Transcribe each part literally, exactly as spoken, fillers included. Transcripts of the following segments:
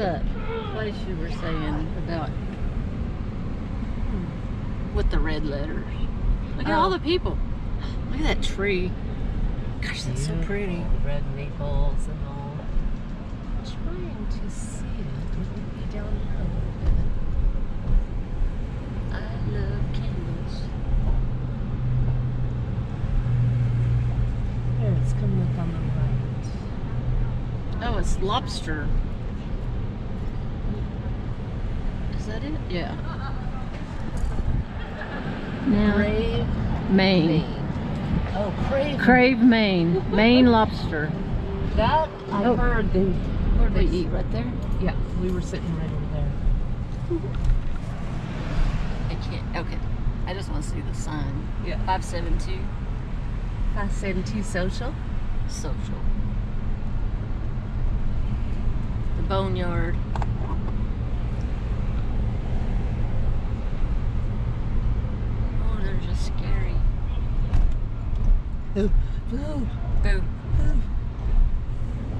that place you were saying about with the red letters? Look at oh. all the people. Look at that tree. Gosh, that's yeah. so pretty. The red maples and all. I'm trying to see it. Maybe down here a little bit. I love candles. Here, let's come look on the right. Oh, it's lobster. Is that it? Yeah. Now, Crave Maine. Maine. Oh, Crave. Crave Maine. Maine lobster. That I oh. heard they. Where did we eat? Right there? Yeah, we were sitting right over there. I can't. Okay. I just want to see the sign. Yeah. five seven two. five seven two social? Social. The Boneyard. Boo. Boo. Boo. Boo.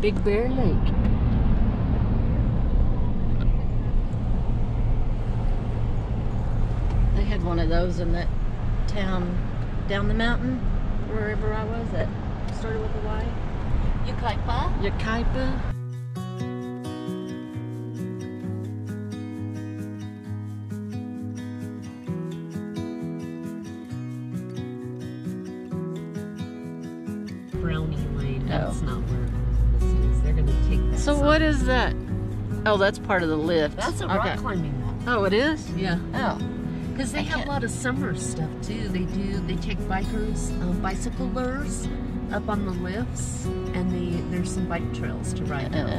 Big Bear Lake. They had one of those in that town down the mountain, wherever I was at. Started with a Y. Yucaipa. Yucaipa. That's not where this is. They're going to take that. So, side. What is that? Oh, that's part of the lift. That's a rock okay. climbing one. Oh, it is? Yeah. Oh. Because they I have can't. a lot of summer stuff too. They do, they take bikers, uh, bicyclers up on the lifts, and they there's some bike trails to ride on. Uh,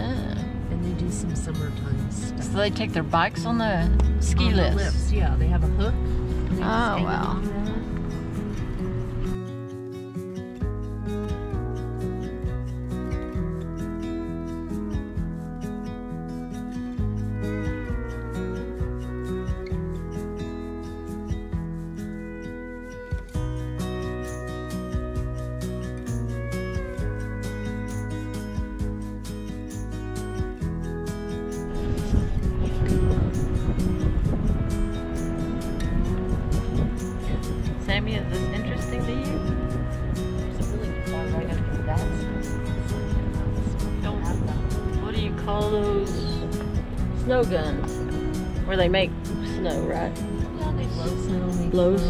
and they do some summertime stuff. So, they take their bikes on the ski on lifts? The lifts, yeah. They have a hook. And they oh, just wow. hang on that. Is this interesting to you? There's a really good one. I gotta do that. Don't, what do you call those? Snow guns. Where they make snow, right? Yeah, they blow snow. Blow snow.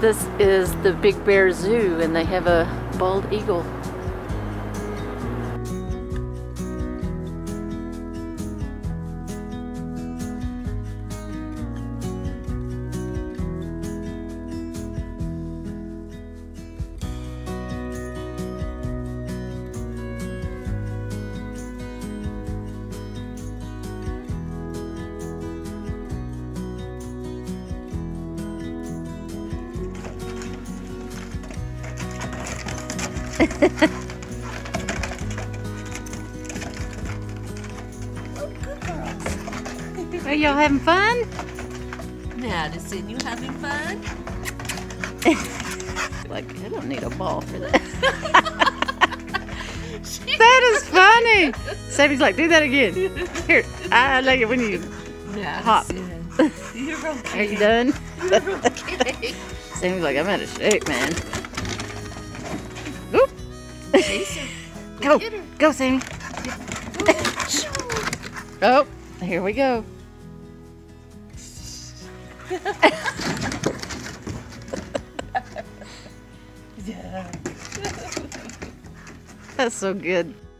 This is the Big Bear Zoo, and they have a bald eagle. Are y'all having fun? Madison, you having fun? Like, I don't need a ball for that. That is funny. Sammy's like, do that again. Here, I like it when you hop. You're okay. Are you done? You're okay. Sammy's like, I'm out of shape, man. Go, go, Sammy. Oh, here we go. That's so good.